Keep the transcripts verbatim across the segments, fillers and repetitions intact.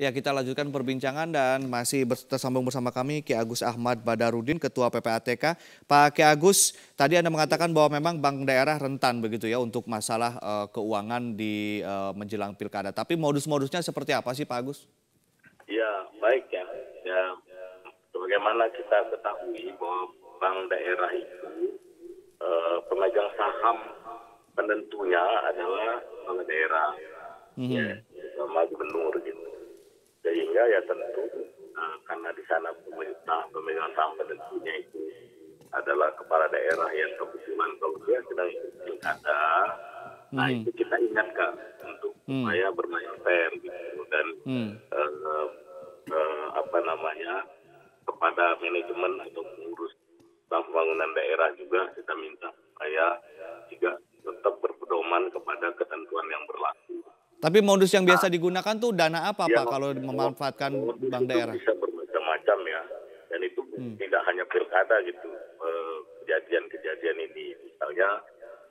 Ya, kita lanjutkan perbincangan dan masih tersambung bersama kami Ki Agus Ahmad Badarudin, Ketua P P A T K. Pak Ki Agus, tadi Anda mengatakan bahwa memang bank daerah rentan begitu ya untuk masalah uh, keuangan di uh, menjelang pilkada. Tapi modus-modusnya seperti apa sih Pak Agus? Ya, baik ya. Ya, sebagaimana kita ketahui bahwa bank daerah itu uh, pemegang saham penentunya adalah bank daerah. Mm-hmm. Ya, sama gubernur gitu. Sehingga ya tentu uh, karena di sana pemerintah pemegang saham tentunya itu adalah kepala daerah yang kebetulan kalau dia sedang pilkada, mm. nah itu kita ingatkan untuk mm. supaya bermain fair gitu dan mm. uh, uh, apa namanya kepada manajemen atau pengurus pembangunan daerah juga kita minta supaya juga tetap berpedoman kepada ketentuan yang berlaku. Tapi modus yang biasa digunakan tuh dana apa ya, Pak kalau memanfaatkan bank daerah? Bisa bermacam-macam ya, dan itu hmm. tidak hanya pilkada gitu. Kejadian-kejadian ini misalnya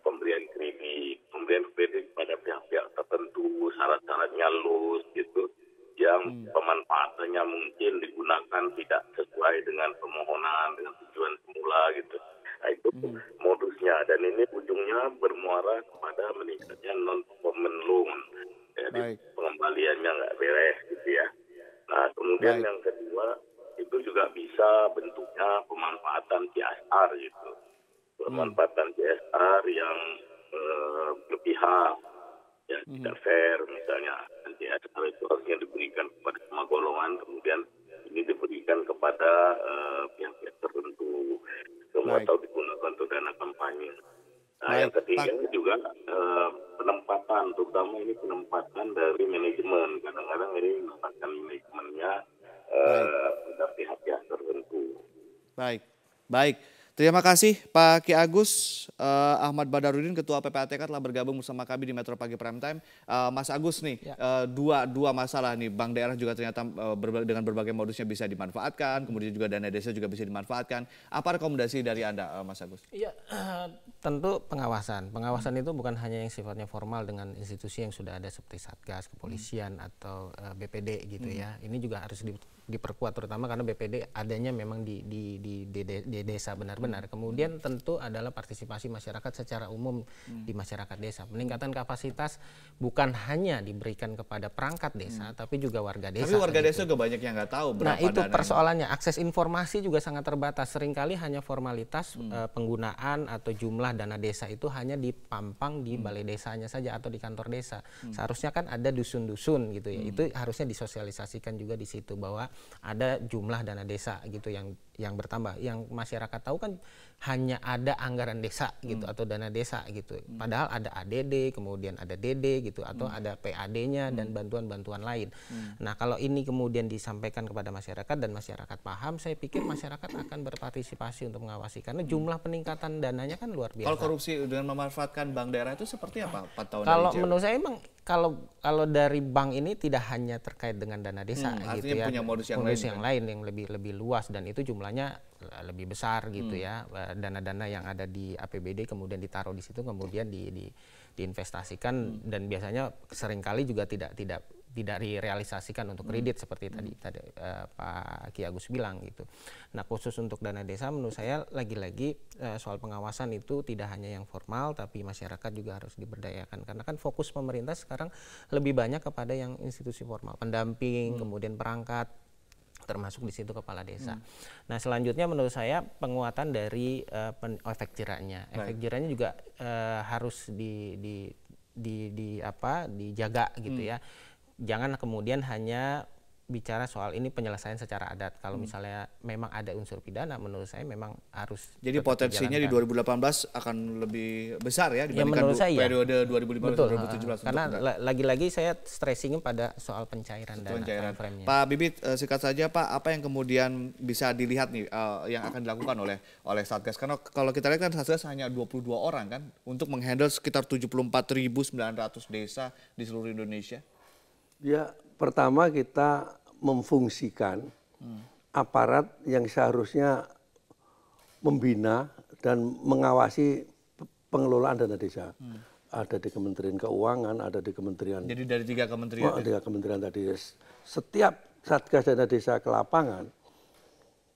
pemberian kredit, pemberian kredit pada pihak-pihak tertentu, syarat-syaratnya loose gitu, yang hmm. pemanfaatannya mungkin digunakan tidak sesuai dengan permohonan, dengan tujuan semula gitu. Nah, itu hmm. modusnya dan ini ujungnya bermuara kepada meningkatnya non-performing loan. Jadi Baik. pengembaliannya nggak beres gitu ya. Nah kemudian Baik. yang kedua itu juga bisa bentuknya pemanfaatan C S R gitu. Pemanfaatan hmm. C S R yang eh, berpihak, ya hmm. tidak fair misalnya. C S R itu harusnya diberikan kepada semua golongan, kemudian ini diberikan kepada eh, pihak-pihak tertentu. Semua atau digunakan untuk dana kampanye. Nah, yang ketiga juga eh, penempatan, terutama ini penempatan dari manajemen. Kadang-kadang ini menempatkan manajemennya eh, pada pihak-pihak tertentu. Baik, baik. Terima kasih Pak Ki Agus eh, Ahmad Badarudin, Ketua P P A T K telah bergabung bersama kami di Metro Pagi Prime Time. Eh, Mas Agus nih, ya. eh, dua dua masalah nih, bank daerah juga ternyata eh, berba- dengan berbagai modusnya bisa dimanfaatkan, kemudian juga dana desa juga bisa dimanfaatkan. Apa rekomendasi dari Anda, eh, Mas Agus? Iya, tentu pengawasan. Pengawasan hmm. itu bukan hanya yang sifatnya formal dengan institusi yang sudah ada seperti Satgas, Kepolisian hmm. atau eh, B P D gitu hmm. ya. Ini juga harus di diperkuat terutama karena B P D adanya memang di di di, di, di desa benar-benar. Kemudian tentu adalah partisipasi masyarakat secara umum hmm. di masyarakat desa. Peningkatan kapasitas bukan hanya diberikan kepada perangkat desa hmm. tapi juga warga desa. Tapi warga desa juga banyak yang nggak tahu berapa. Nah, itu persoalannya. Ini. Akses informasi juga sangat terbatas. Seringkali hanya formalitas hmm. eh, penggunaan atau jumlah dana desa itu hanya dipampang di hmm. balai desanya saja atau di kantor desa. Hmm. Seharusnya kan ada dusun-dusun gitu ya. Hmm. Itu harusnya disosialisasikan juga di situ bahwa ada jumlah dana desa gitu yang yang bertambah, yang masyarakat tahu kan hanya ada anggaran desa gitu hmm. atau dana desa gitu, hmm. padahal ada A D D, kemudian ada D D gitu atau hmm. ada P A D-nya hmm. dan bantuan-bantuan lain. Hmm. Nah kalau ini kemudian disampaikan kepada masyarakat dan masyarakat paham, saya pikir masyarakat akan berpartisipasi untuk mengawasi karena jumlah peningkatan dananya kan luar biasa. Kalau korupsi dengan memanfaatkan bank daerah itu seperti apa? empat tahun Kalau menurut saya emang Kalau kalau dari bank ini tidak hanya terkait dengan dana desa, hmm, gitu ya, punya modus yang, modus lain, yang lain yang lebih lebih luas dan itu jumlahnya lebih besar gitu hmm. ya, dana-dana yang ada di A P B D kemudian ditaruh di situ kemudian di, di, diinvestasikan hmm. dan biasanya seringkali juga tidak tidak tidak direalisasikan untuk kredit hmm. seperti tadi tadi uh, Pak Ki Agus bilang gitu. Nah khusus untuk dana desa menurut saya lagi-lagi uh, soal pengawasan itu tidak hanya yang formal tapi masyarakat juga harus diberdayakan karena kan fokus pemerintah sekarang lebih banyak kepada yang institusi formal, pendamping, hmm. kemudian perangkat termasuk di situ kepala desa. Hmm. Nah selanjutnya menurut saya penguatan dari uh, pen- efek jerahnya, efek jerahnya juga uh, harus di, di, di, di apa dijaga gitu hmm. ya. Jangan kemudian hanya bicara soal ini penyelesaian secara adat. Kalau hmm. misalnya memang ada unsur pidana, menurut saya memang harus. Jadi potensinya di dua ribu delapan belas akan lebih besar ya dibandingkan ya, saya, periode ya. dua ribu lima belas sampai dua ribu tujuh belas. Karena lagi-lagi saya stressing pada soal pencairan dan timeframe-nya. Pak Bibit, eh, singkat saja Pak, apa yang kemudian bisa dilihat nih eh, yang akan dilakukan oleh oleh Satgas? Karena kalau kita lihat kan Satgas hanya dua puluh dua orang kan untuk menghandle sekitar tujuh puluh empat ribu sembilan ratus desa di seluruh Indonesia. Ya, pertama kita memfungsikan hmm. aparat yang seharusnya membina dan mengawasi pengelolaan dana desa. Hmm. ada di Kementerian Keuangan, ada di Kementerian. Jadi dari tiga kementerian. Oh, tiga kementerian tadi. Setiap Satgas dana desa ke lapangan,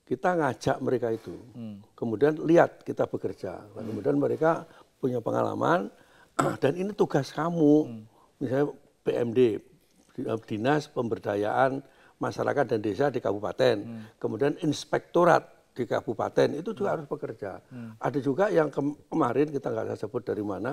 kita ngajak mereka itu. Hmm. Kemudian lihat kita bekerja. Hmm. Kemudian mereka punya pengalaman dan ini tugas kamu. Hmm. Misalnya P M D, Dinas Pemberdayaan Masyarakat dan Desa di Kabupaten. Hmm. Kemudian Inspektorat di kabupaten itu juga hmm. harus bekerja. Hmm. Ada juga yang kemarin kita nggak saya sebut dari mana,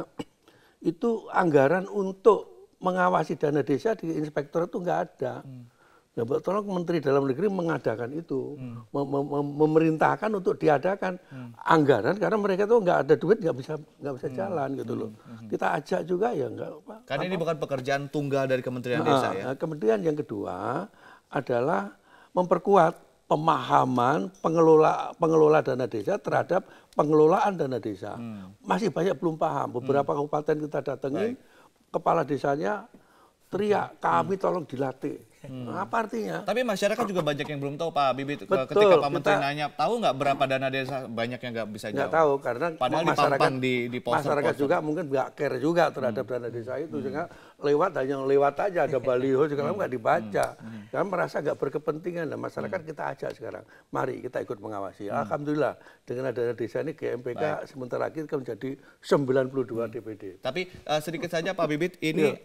itu anggaran untuk mengawasi dana desa di inspektorat itu nggak ada. Hmm. Nah, tolong Menteri Dalam Negeri mengadakan itu, hmm. mem mem memerintahkan untuk diadakan hmm. anggaran karena mereka tuh nggak ada duit, nggak bisa nggak bisa hmm. jalan gitu loh. Hmm. Kita ajak juga ya nggak. Karena apa, ini bukan pekerjaan tunggal dari Kementerian nah, Desa ya. Nah, kemudian yang kedua adalah memperkuat pemahaman pengelola pengelola dana desa terhadap pengelolaan dana desa. Hmm. Masih banyak belum paham. Beberapa hmm. kabupaten kita datangi, kepala desanya teriak, kami hmm. tolong dilatih. Hmm. Nah, apa artinya? Tapi masyarakat juga banyak yang belum tahu, Pak Bibit. Betul, ketika Pak Menteri kita, nanya, tahu nggak berapa dana desa, banyak yang nggak bisa jawab. Nggak tahu, karena padahal masyarakat, di, di poster, masyarakat poster. juga mungkin nggak care juga terhadap hmm. dana desa itu. Hmm. Sehingga lewat, hanya lewat aja, ada baliho, juga nggak hmm. dibaca. Hmm. Karena merasa nggak berkepentingan. Nah, masyarakat hmm. kita ajak sekarang, mari kita ikut mengawasi. Hmm. Alhamdulillah, dengan dana desa ini G M P K sementara lagi akan menjadi sembilan puluh dua hmm. D P D. Tapi uh, sedikit saja Pak Bibit, ini... Yeah.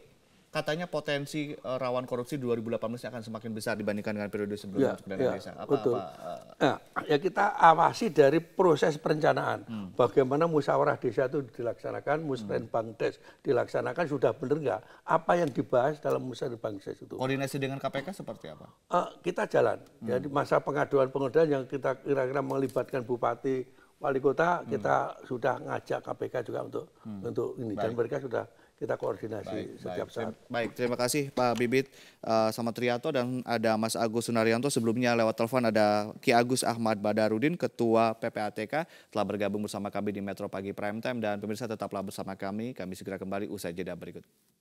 Katanya potensi uh, rawan korupsi dua ribu delapan belas akan semakin besar dibandingkan dengan periode sebelumnya. Ya, ya, apa, betul. Apa, uh... nah, ya kita awasi dari proses perencanaan. Hmm. Bagaimana musyawarah desa itu dilaksanakan, musrenbangdes hmm. dilaksanakan, sudah benar nggak? Apa yang dibahas dalam musrenbangdes itu? Koordinasi dengan K P K seperti apa? Uh, kita jalan. Hmm. Jadi masa pengaduan pengaduan yang kita kira-kira melibatkan bupati, wali kota, hmm. kita sudah ngajak K P K juga untuk hmm. untuk ini. Baik. Dan mereka sudah kita koordinasi baik, setiap baik. saat. Baik, terima kasih Pak Bibit uh, sama Triato dan ada Mas Agus Sunaryanto. Sebelumnya lewat telepon ada Ki Agus Ahmad Badarudin, Ketua P P A T K, telah bergabung bersama kami di Metro Pagi Prime Time. Dan pemirsa tetaplah bersama kami, kami segera kembali usai jeda berikut.